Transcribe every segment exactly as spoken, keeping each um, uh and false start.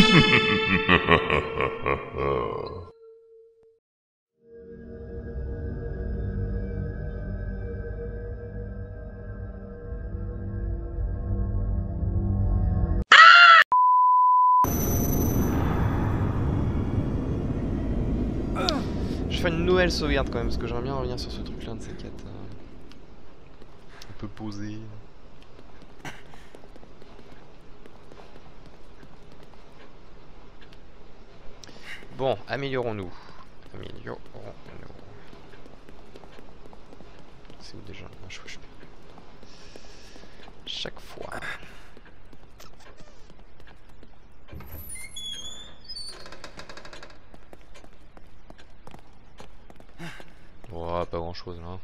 Je fais une nouvelle sauvegarde quand même, parce que j'aimerais bien revenir sur ce truc là de ces quatre. Un peu posé. Bon, améliorons-nous. Améliorons-nous. C'est où déjà? Je sais pas. Chaque fois. Oh, pas grand chose là.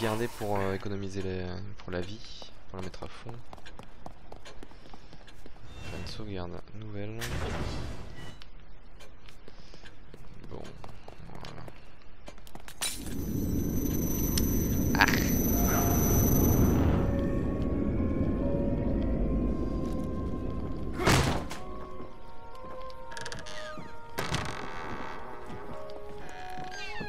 Garder pour euh, économiser les, pour la vie, pour la mettre à fond. Faire une sauvegarde nouvelle. Bon, voilà. Ah.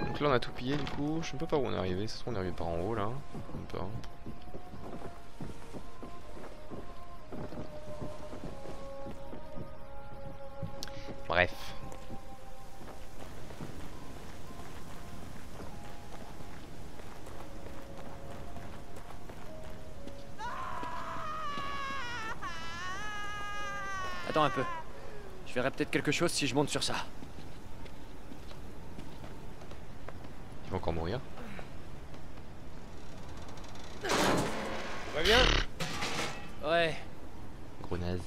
Donc là on a tout pillé du coup, je sais pas par où on est arrivé, c'est ce qu'on est arrivé par en haut là, même pas. Bref. Attends un peu, je verrai peut-être quelque chose si je monte sur ça. Encore mourir. Ça va bien? Ouais. Gros naze.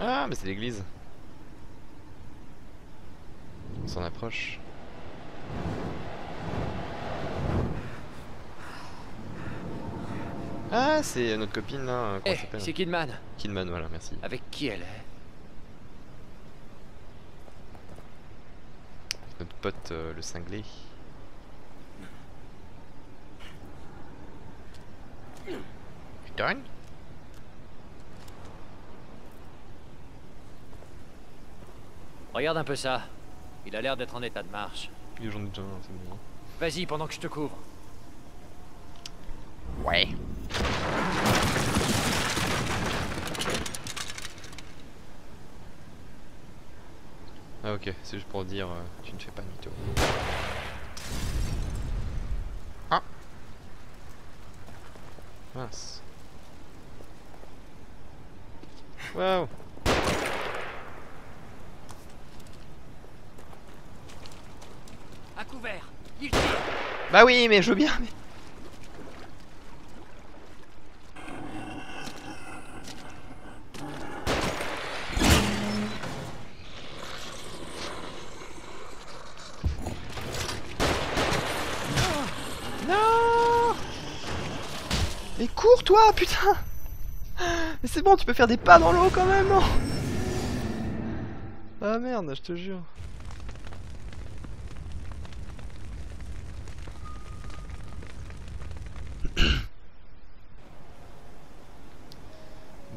Ah, mais c'est l'église. On s'en approche. Ah, c'est notre copine là. Hey, c'est Kidman. Kidman, voilà, merci. Avec qui elle est? Notre pote euh, le cinglé. Putain. Regarde un peu ça. Il a l'air d'être en état de marche. Oui, j'en ai déjà un, c'est bon. Vas-y pendant que je te couvre. Ouais. Ah ok, c'est juste pour dire euh, tu ne fais pas mytho. Ah mince. Wow. À couvert. Il tire. Bah oui mais je veux bien mais... Mais cours toi putain. Mais c'est bon tu peux faire des pas dans l'eau quand même non. Ah merde je te jure.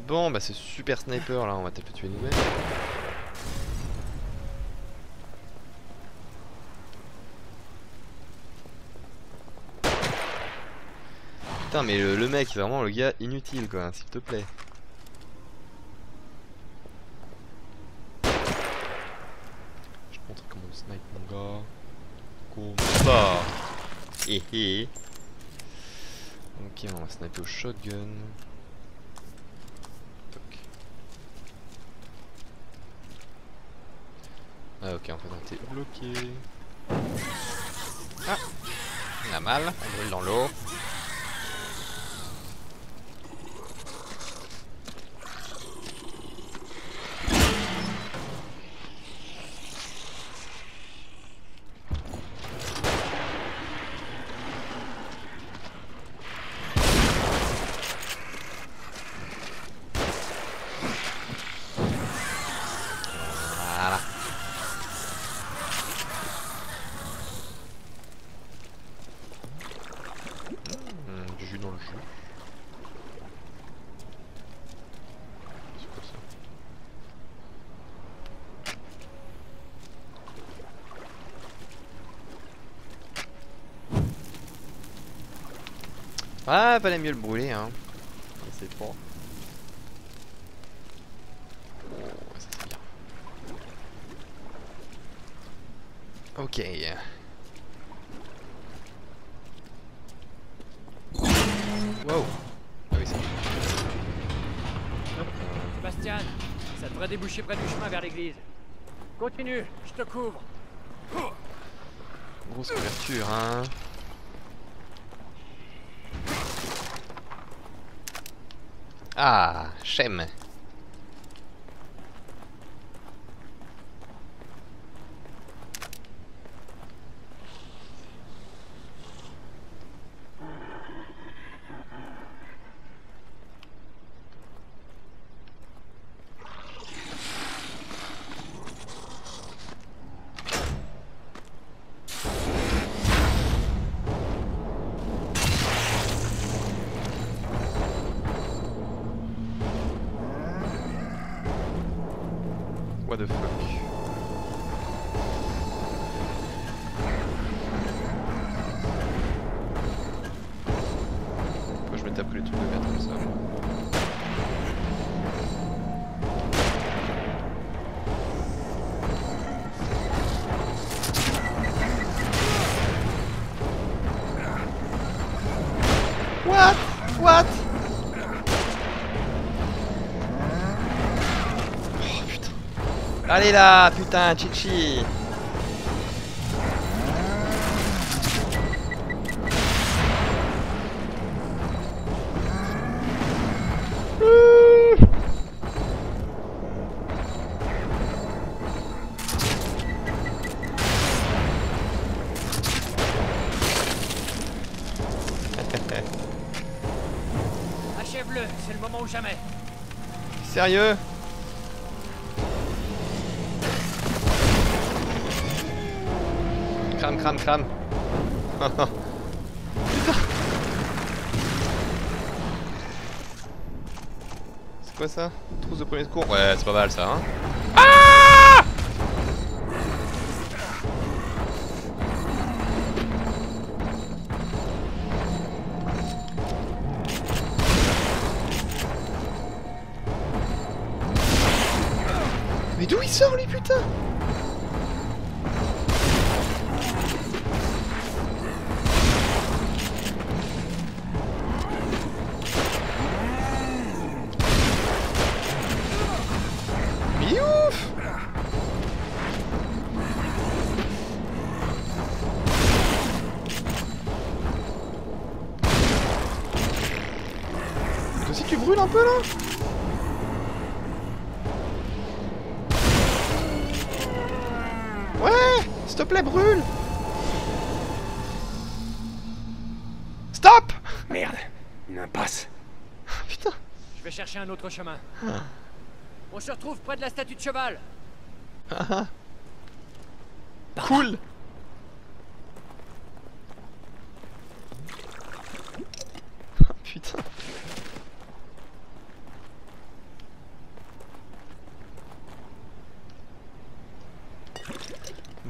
Bon bah c'est super sniper là on va peut-être le tuer nous-mêmes. Putain mais le, le mec c'est vraiment le gars inutile quoi, s'il te plaît. Je te montre comment on snipe mon gars. Comme ça. Hé hé. Ok on va sniper au shotgun. Toc. Ah ok en fait on était bloqué. Ah. On a mal, on brûle dans l'eau. jeu. C'est quoi ça? Ah, fallait mieux le brûler, hein. C'est pas. Ok. Wow. Ah oui, ça. Sébastien, ça devrait déboucher près du chemin vers l'église. Continue, je te couvre. Grosse couverture, hein. Ah, j'aime. What the fuck? Pourquoi je me tape les trucs de merde comme ça moi? What? What? Allez là, putain, Chichi. Achève-le, c'est le moment ou jamais. Sérieux? Crame, crame, crame. C'est quoi ça? Trousse de premier secours? Ouais, c'est pas mal ça, hein. Ah! Mais d'où il sort lui, putain? Si tu brûles un peu là. Ouais, s'il te plaît, brûle. Stop. Merde, une impasse. Putain. Je vais chercher un autre chemin. Ah. On se retrouve près de la statue de cheval. Ah. Cool. Ah, putain.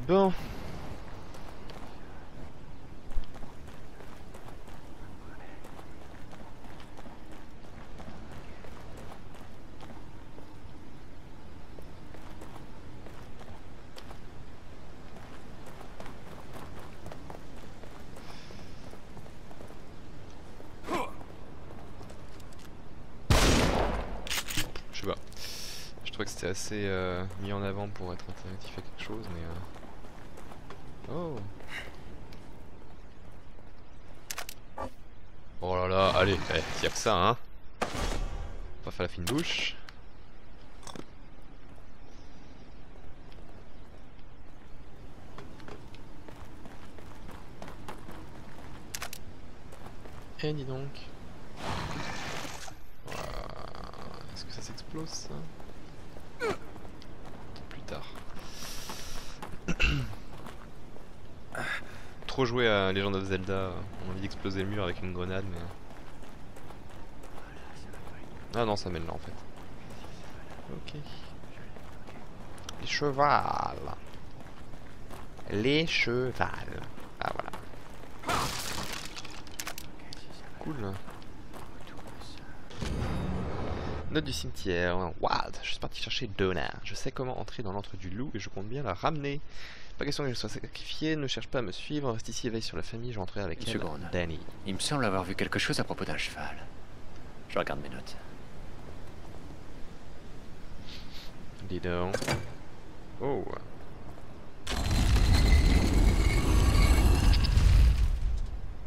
Bon. Je sais pas. Je trouvais que c'était assez euh, mis en avant pour être alternatif à quelque chose, mais... Euh... Oh. Oh là là, allez, il y a que ça, hein. On va faire la fine bouche. Eh, dis donc. Wow. Est-ce que ça s'explose, ça? Plus tard. Trop joué à Legend of Zelda, on a envie d'exploser le mur avec une grenade, mais Ah non, ça mène là en fait. Ok. Les chevals. Les chevals. Ah voilà. Cool. Note du cimetière. Wild. Je suis parti chercher Donna. Je sais comment entrer dans l'antre du loup et je compte bien la ramener. Pas question que je sois sacrifié. Ne cherche pas à me suivre. Reste ici et veille sur la famille. Je rentrerai avec elle. Danny. Il me semble avoir vu quelque chose à propos d'un cheval. Je regarde mes notes. Dis donc. Oh.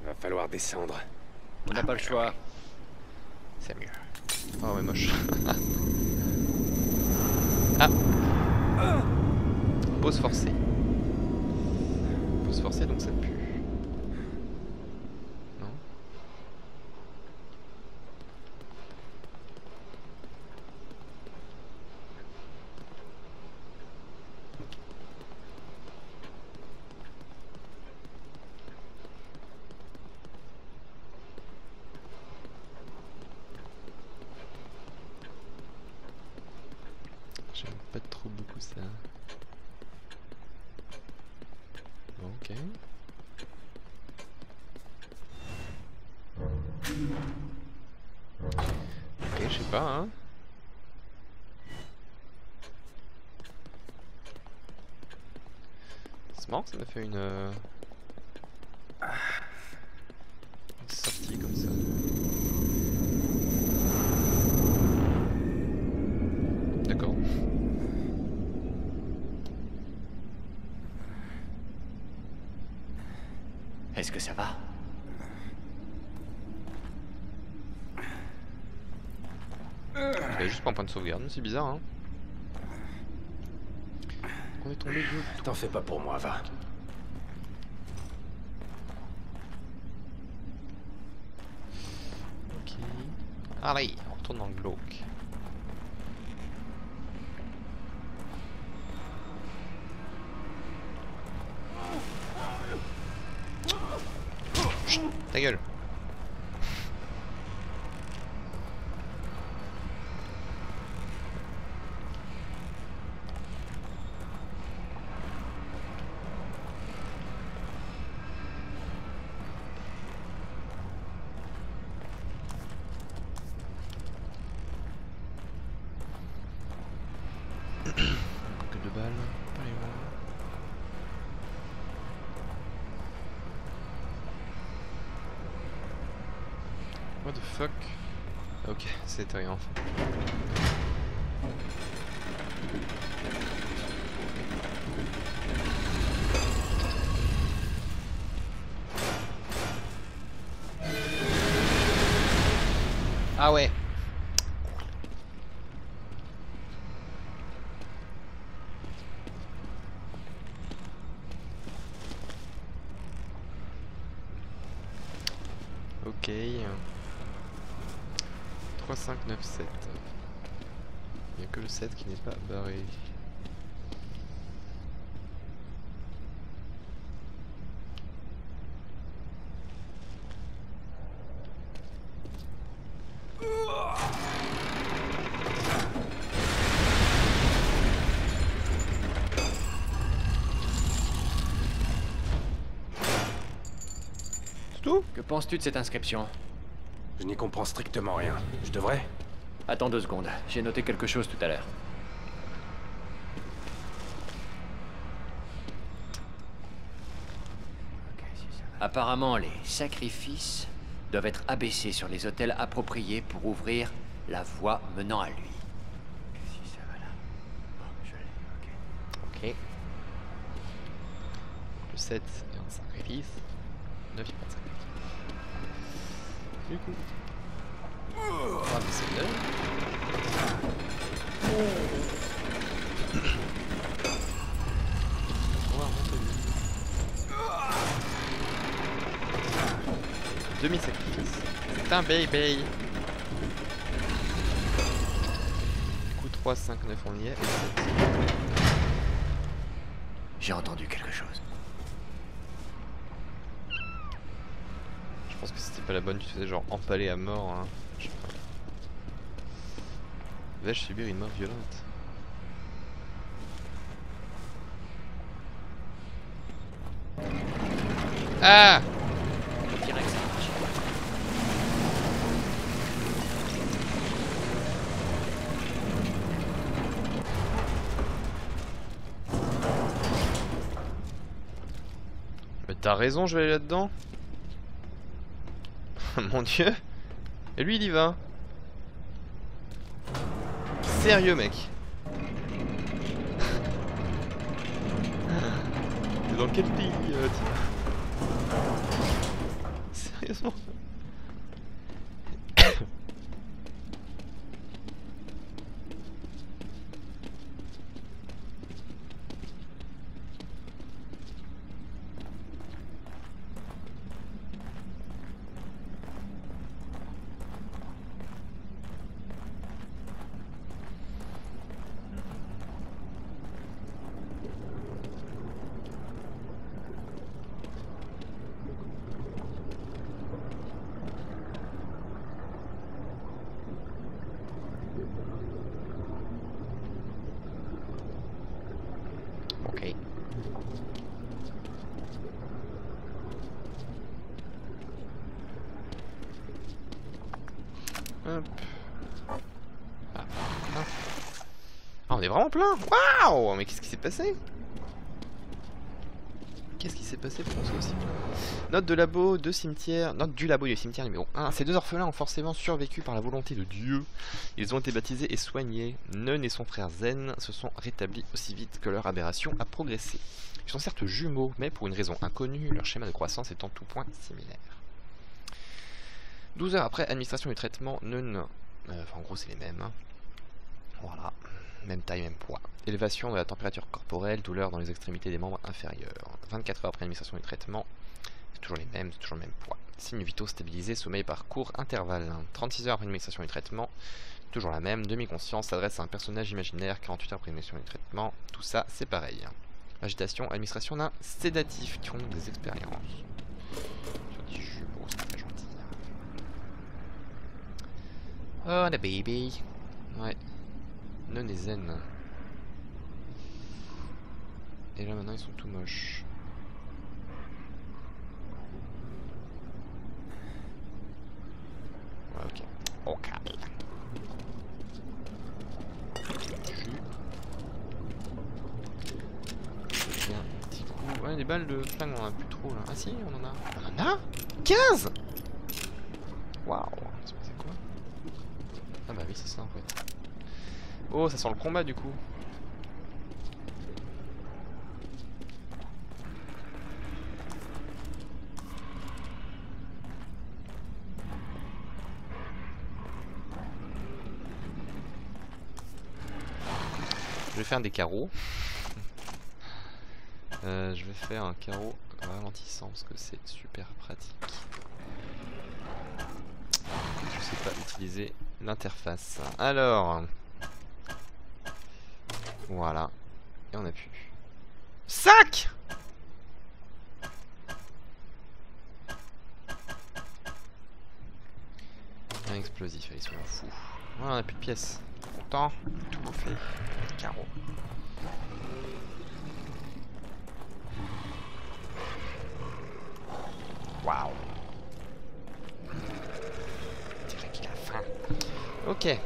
Va falloir descendre. On n'a ah, pas ouais, le choix. Ouais. C'est mieux. Oh mais moche. Ah. Pause forcée. Pause forcée donc ça pue. Non. J'aime pas trop beaucoup ça. Ok. Ok, je sais pas, hein. C'est marrant que ça m'a fait une... Euh... une sortie comme ça. D'accord. Est-ce que ça va? Il a juste pas un point de sauvegarde, c'est bizarre hein. On est tombé de... T'en fais pas pour moi, va. Ok. Allez, on retourne dans le glauque. Ta gueule. Que de balles. What the fuck? Ok, c'est rien en fait. Ah ouais. Ok. trois, cinq, neuf, sept. Il n'y a que le sept qui n'est pas barré. C'est tout? Que penses-tu de cette inscription ? Je n'y comprends strictement rien. Je devrais... Attends deux secondes, j'ai noté quelque chose tout à l'heure. Apparemment, les sacrifices doivent être abaissés sur les autels appropriés pour ouvrir la voie menant à lui. Ok. Le sept est un sacrifice. neuf est un sacrifice. Du coup. On va passer là. On va remonter. Demi-sacrifice. C'est un baby. Du coup, trois, cinq, neuf, on y est. J'ai entendu quelque chose. Je pense que c'était pas la bonne, tu faisais genre empaler à mort. Hein. Je sais pas. Vais-je subir une mort violente? Ah! Mais t'as raison, je vais aller là-dedans. Mon dieu! Et lui, il y va. Sérieux, mec. T'es dans quel pays? euh, Sérieusement? Vraiment plein. Waouh, mais qu'est-ce qui s'est passé? Qu'est-ce qui s'est passé pour qu'on soit aussi plein? Note de labo, de cimetière. Note du labo et du cimetière numéro un. Ces deux orphelins ont forcément survécu par la volonté de Dieu. Ils ont été baptisés et soignés. Nun et son frère Zen se sont rétablis aussi vite que leur aberration a progressé. Ils sont certes jumeaux, mais pour une raison inconnue, leur schéma de croissance est en tout point similaire. douze heures après, administration du traitement, Nun... Euh, enfin, en gros, c'est les mêmes. Hein. Voilà. Même taille, même poids. Élévation de la température corporelle, douleur dans les extrémités des membres inférieurs. vingt-quatre heures après l'administration du traitement, c'est toujours les mêmes, c'est toujours le même poids. Signes vitaux stabilisés, sommeil par court intervalle. trente-six heures après l'administration du traitement, toujours la même. Demi-conscience, s'adresse à un personnage imaginaire. quarante-huit heures après l'administration du traitement, tout ça c'est pareil. Agitation, administration d'un sédatif qui ont des expériences. Je dis jumeaux, c'est très gentil. Oh la baby. Ouais. Nun et Zen. Et là maintenant ils sont tout moches. Ouais, ok. Ok. Bien, petit coup. Ouais, les balles de flingue on en a plus trop là. Ah si, on en a. On en a quinze. Waouh. C'est quoi? Ah bah oui, c'est ça en fait. Oh, ça sent le combat du coup. Je vais faire des carreaux. euh, je vais faire un carreau ralentissant parce que c'est super pratique. Je sais pas utiliser l'interface. Alors... Voilà. Et on appuie. Sac! Un explosif, allez, soyons fous. Voilà, on n'a plus de pièces. Content. Tout bouffé. Carreau. Waouh. C'est vrai qu'il a faim. Ok.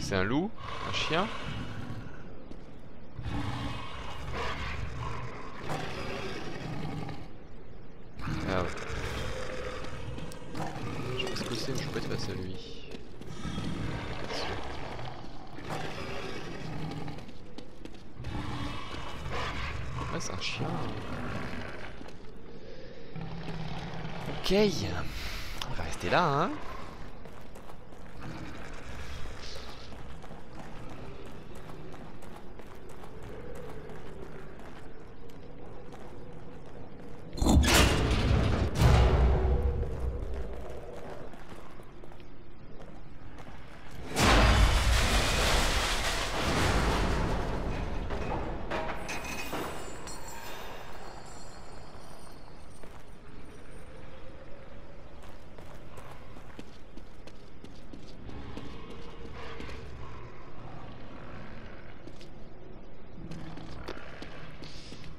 C'est un loup, un chien. Ah ouais. Je sais pas ce que c'est, mais je peux être face à lui. Ouais, c'est un chien. Ok. On va rester là, hein.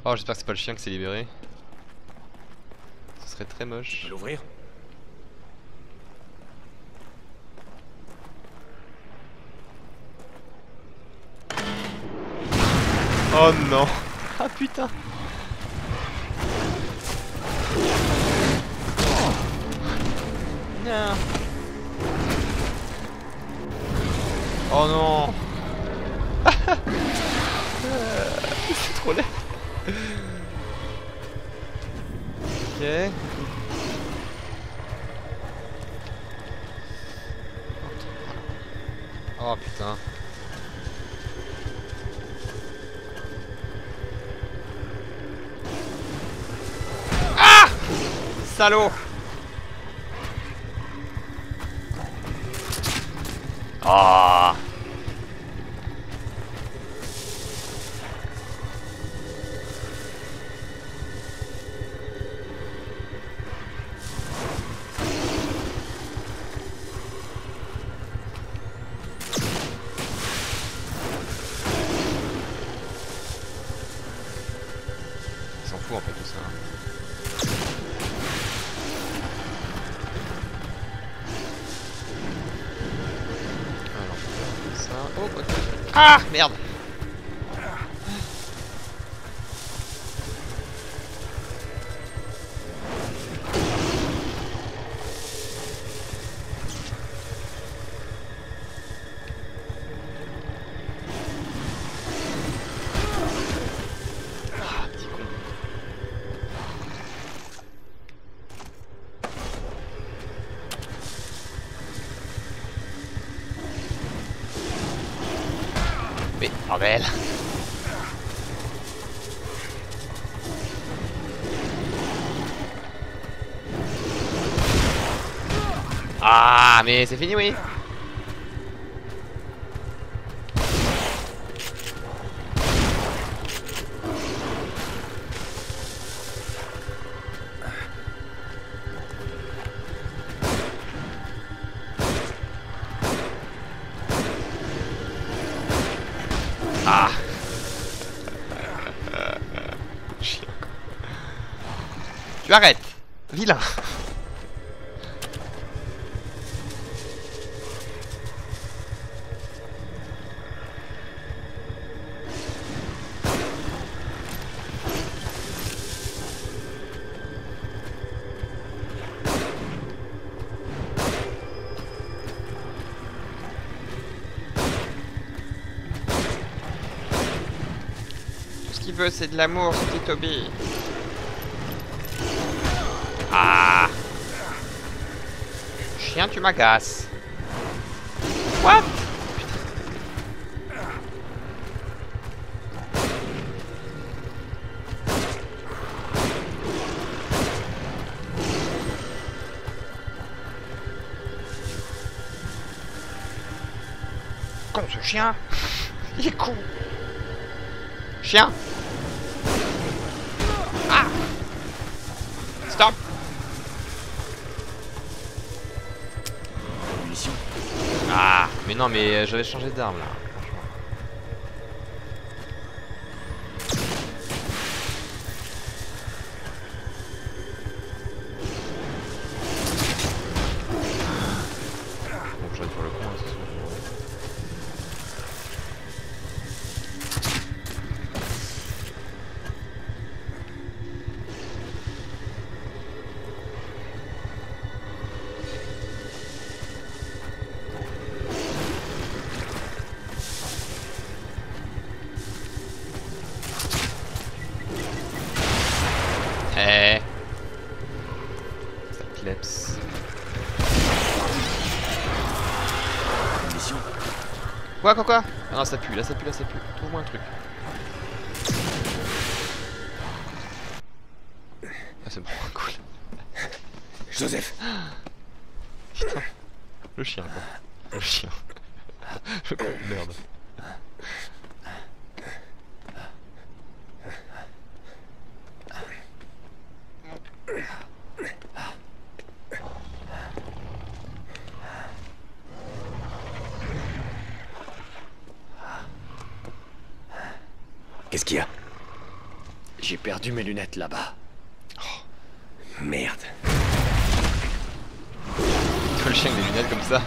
Oh, j'espère que c'est pas le chien qui s'est libéré. Ce serait très moche. Je vais l'ouvrir. Oh non. Ah putain. Non. Oh non. C'est trop laid. Ok. Oh putain. Ah! Salaud! Ah! Oh. Ah merde. Ah, petit con. Bordel. Ah mais c'est fini, oui. Tu arrêtes, vilain. Tout ce qu'il veut, c'est de l'amour, ce petit Tobi. Ah. Chien, tu m'agaces. What? Con ce chien. Il est con. Chien. Ah. Stop. Ah, mais non, mais j'avais changé d'arme là. Bon, j'arrive pour le con, hein, Cleps. Quoi quoi quoi? Ah non, ça pue, là ça pue, là ça pue. Trouve-moi un truc. Ah c'est bon, cool. Joseph. Putain. Le chien quoi. Le chien. Je crois, merde. J'ai perdu mes lunettes là-bas. Oh, merde. Toi le chien avec des lunettes comme ça.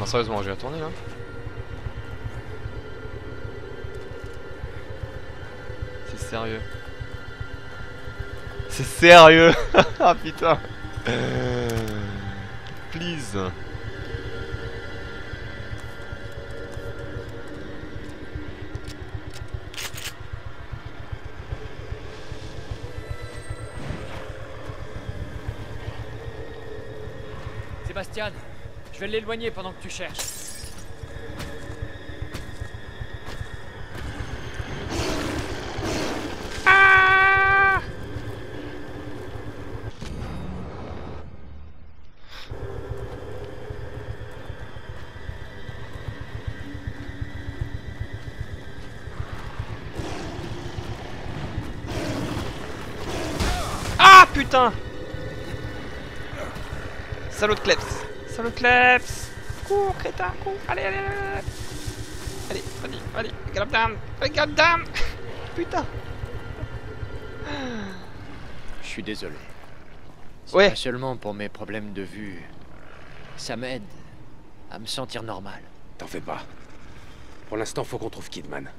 Non, sérieusement, je vais retourner là. C'est sérieux. C'est sérieux. Ah putain. Euh... Please. Sébastien, je vais l'éloigner pendant que tu cherches. Ah, ah putain. Salut Cleps. Salut Cleps. Cours crétin, cours. Allez, allez, allez. Allez, allez, allez. Regarde dame. Regarde dame. Putain. Je suis désolé. Ouais. Pas seulement pour mes problèmes de vue. Ça m'aide à me sentir normal. T'en fais pas. Pour l'instant, faut qu'on trouve Kidman.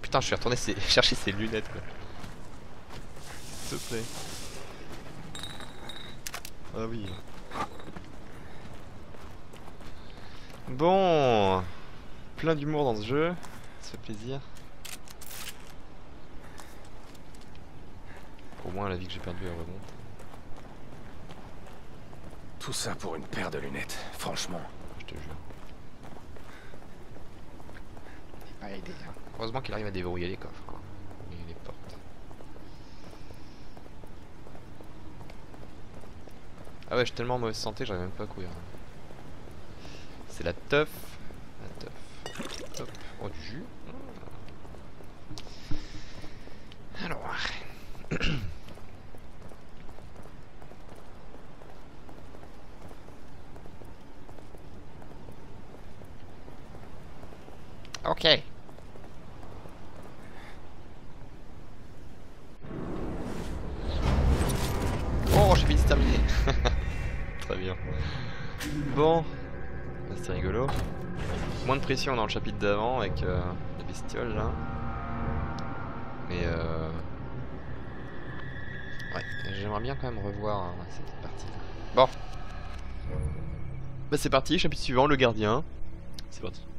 Putain, je suis retourné ses... chercher ses lunettes quoi. S'il te plaît. Ah oui. Bon, plein d'humour dans ce jeu, ça fait plaisir. Au moins la vie que j'ai perdue elle remonte. Tout ça pour une paire de lunettes, franchement. Je te jure. C'est pas aidé, hein. Heureusement qu'il arrive à déverrouiller les coffres, quoi. Et les portes. Ah ouais, je suis tellement en mauvaise santé, j'arrive même pas à courir. C'est la teuf. La teuf. Hop. Oh, du jus. Alors. Ok. Oh, j'ai fini de terminer. Très bien. Bon. C'est rigolo. Moins de pression dans le chapitre d'avant avec euh, les bestioles là. Mais euh... ouais, j'aimerais bien quand même revoir hein, cette partie là. Bon. Bah c'est parti, chapitre suivant, le gardien. C'est parti.